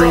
के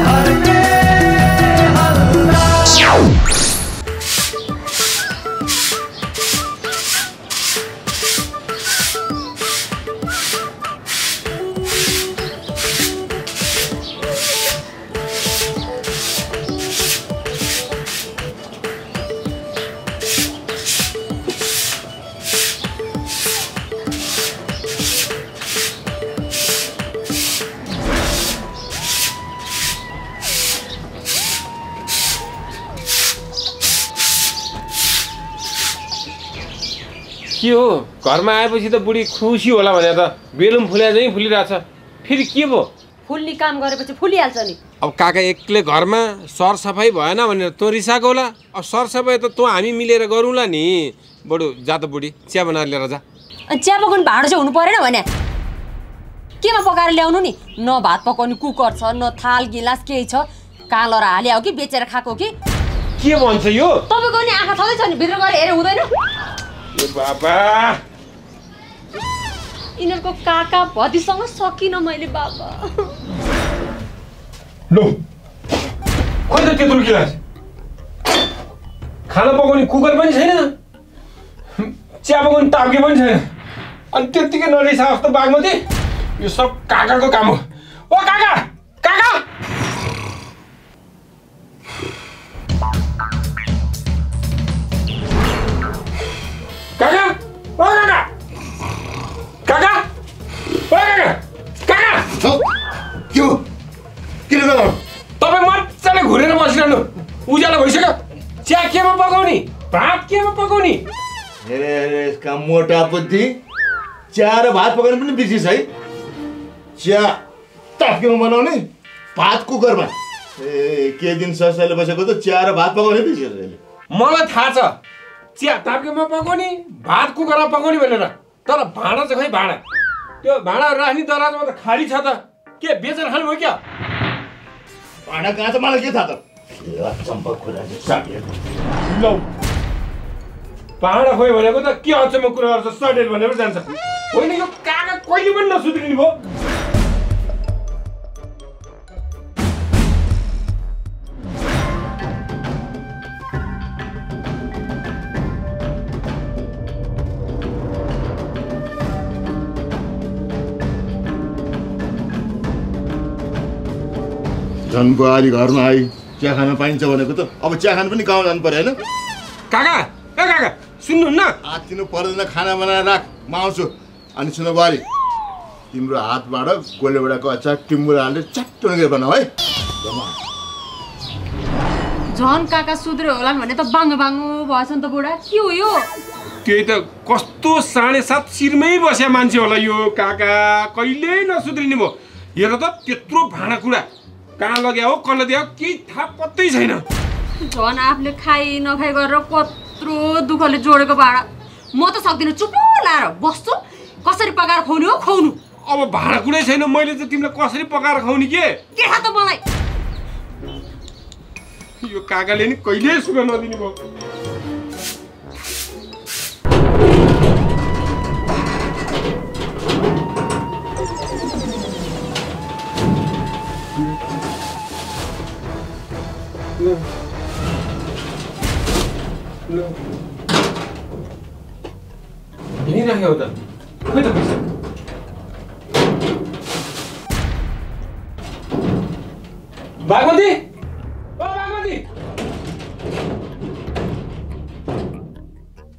हो घरमा आएपछि त बुढी खुसी होला भने त बेलुम फुल्या चाहिँ फुलिराछ फेरि के भो फुल्ने काम गरेपछि फुलिहाल्छ नि। अब काका एक्लै घरमा सरसफाई भएन भनेर तो रिसाको होला। अब सरसफाई त हामी मिलेर गरौँला नि। बडु जा त बुढी चिया बनाएर लिएर जा। चिया पकाउन भाडो चाहिँ हुनु परेन भने केमा पकाएर ल्याउनु नि। न भात पकाउने कुकर छ न थाल गिलास केही छ। कालर हाले हो कि बेचेर खाको के भन्छ यो। तपाईको नि आँखा छदै छ नि भित्र गएर हेरे हुँदैन। इनको काका भदीसँग सकिन मैले बाबा। लो खोइ त तेतुल गिलास खाना पकाउने कुकर पनि छैन चिया पकाउने ताप्के पनि छैन अनि त्यतिकै नरिसा जस्तो बागमती। यो सब काकाको काम हो। ओ काका काका काका ओ काका काका ओ काका काका के हो किन गयो तपाई मज्जाले घुरेर बसिरहनु उज्यालो भइसक्यो। चिया केमा पकाउने भात केमा पकाउने हेरे हेरे यसका मोटा बुद्धि चिया र भात पकाउन पनि बिर्सिस है। चिया ताप्केमा बनाउने भात कुकरमा ए के दिन ससैले बसेको त चिया र भात पकाउने बिर्सिस अहिले। मलाई थाहा छ चिया ताप्केमा पकाउने भात कुकरमा पकाउने भनेर तर भाँडा चाहिँ खै भाँडा त्यो भाँडा राख्ने दराजमा त खाली छ त के बेचेर खानु भयो क्या भाँडा कहाँ छ मलाई के थाहा त चम्पक कुरा लौ भाँडा खोइ भनेको त के अचम्म कुरा गर्छ सडेल भनेर जान्छ होइन। यो काका कहिले पनि नसुध्रिने भयो। जनको आली घरमा आई चिया खान पाइन्छ भनेको त अब चिया खान पनि गाउँ जानु पर्यो हैन। काका ए काका सुन्नुहुन्न आतिनु पर्दैन खाना बनाएर राख म आउँछु। अनि सुन बुहारी तिम्रो हातबाट गोलेबडाको अचार टिम्बुरा हालेर चट्टो गरेर बनाऊ है। झन काका सुध्रे होला भने त बाङ बाङो भएछ नि त बुढा। के हो यो केही त कस्तो 7.5 सिरमै बस्या मान्छे होला यो। काका कहिले नसुध्रिने भो हेर त त्यत्रो भाँडाकुँडा कहाँ लग्या हो कल दियो के थाहा पत्तै छैन। झन् आफूले खाइ नखाइ गरेर कत्रो दुःखले जोडेको भाँडा म त सक्दिनँ चुप लाएर बस्छु। कसरी पकाएर खुवाउने हो खुवाउनु। अब भाँडा कुनै छैन मैले त तिमीलाई कसरी पकाएर खुवाउने के थाहा त मलाई। यो काकाले नि कहिले सुख नदिने भयो। यही राख्यो त खोइ त पैसा बागमती ओ बागमती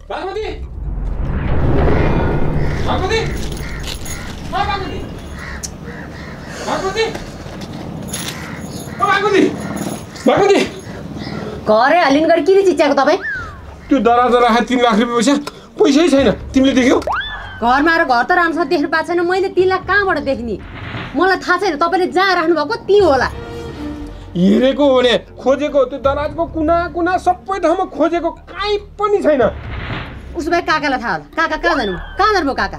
बागमती बागमती ओ बागमती बागमती ओ बागमती बागमती घरै हालिन गरी किन चिच्याको तपाईँ। त्यो दराजमा राखे 3 लाख रुपैयाँ पैसै छैन तिमीले देख्यौ। घरमा आएर घर त राम्रोसँग देख्नु पाएको छैन। मैले 3 लाख कहाँबाट देख्ने मलाई थाहा छैन। तपाईँले जहाँ राख्नु भएको त्यही होला। हेरेको हो भने खोजेको त्यो दराजको कुना कुना सबै ठाउँमा खोजेको काहीँ पनि छैन। उसो भए काकालाई थाहा होला। काका कहाँ जानु कहाँ जानुभयो काका।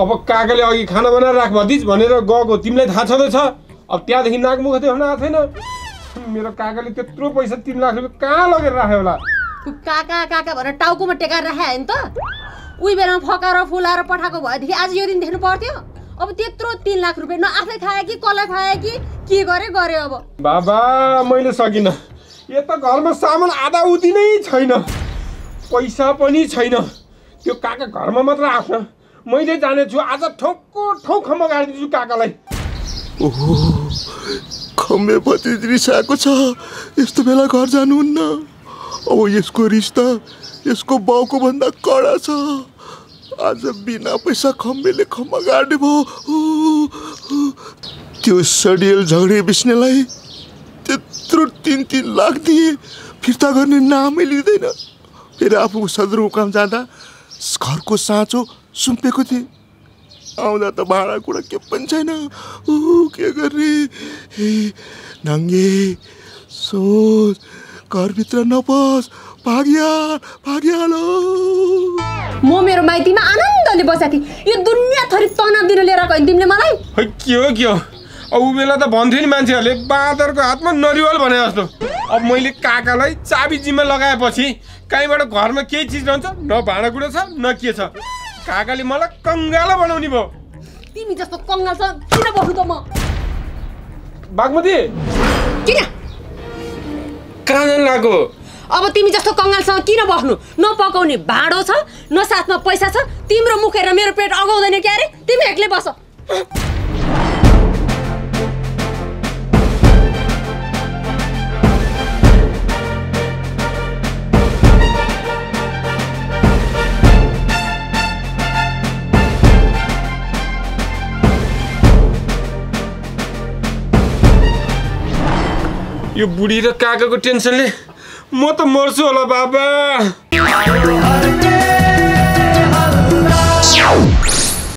अब काकाले अघि खाना बनाएर राख भदिज भनेर गएको तिमीलाई थाहा छँदैछ। अब त्यहाँदेखि नाकमुख देख्न आएको छैन। मेरो काकाले त्यत्रो पैसा 3 लाख रुपैयाँ कहाँ लगेर राख्यो होला। काका काका भनेर टाउकोमा टेकाएर राखे होइन त। उही बेलामा फकाएर फुलाएर पठाएको भएदेखि आज यो दिन देख्नु पर्थ्यो। अब त्यत्रो 3 लाख रुपैयाँ न आफै खाए कि कसलाई खाए कि के गरे गरे। अब बाबा मैले सकिन, यो त घरमा सामान आधा उति नै छैन, पैसा पनि छैन, त्यो काका घरमा मात्र आछन, मैले जानेछु आज ठोक्को ठोक खम गाड्दिछु काकालाई। ओहो खमेपछि रिसाएको छ, यस्तो बेला घर जानुहुन्न। अब यसको रिस्ता यसको बाउको भन्दा कडा छ, आज बिना पैसा खम्बेले खम्मा गाड्ने भयो। त्यो सडियल झगडे बिस्नेलाई त्यत्रो 3-3 लाख दिए, फिर्ता गर्ने नामै लिँदैन। फेरि आफू सदरमुकाम जाँदा घरको साँचो सुम्पेको थिएँ, आउँदा त भाँडाकुँडा के पनि छैन। के गर्ने नङ्गे, सोच घरभित्र नपस, भाग्या भाग्यालो। म मेरो माइतीमा आनन्दले बसेको थिएँ, यो दुनिया थरी तनाव दिन लिएर गयो तिमीले मलाई। है के हो अब बेला त भन्थ्यो नि मान्छेहरूले बाँदरको हातमा नरिवल भने जस्तो। अब मैले काकालाई चाबी जिम्मा लगाएपछि कहीँबाट घरमा केही चिज रहन्छ न, भाँडाकुँडा छ न के छ, काकाले मलाई कङ्गालो बनाउने भयो। तिमी जस्तो कङ्गाल छ किन बस्नु त म। बागमती किन कहाँ जान लाग्यो? अब तिमी जस्तो कङ्गालसँग किन बस्नु? न पकाउने भाँडो छ न साथमा पैसा छ, तिम्रो मुख हेरेर मेरो पेट अगाउँदैन क्या रे, तिमी एक्लै बस। यो बुढी र काकाको टेन्सनले म त मर्छु होला बाबा।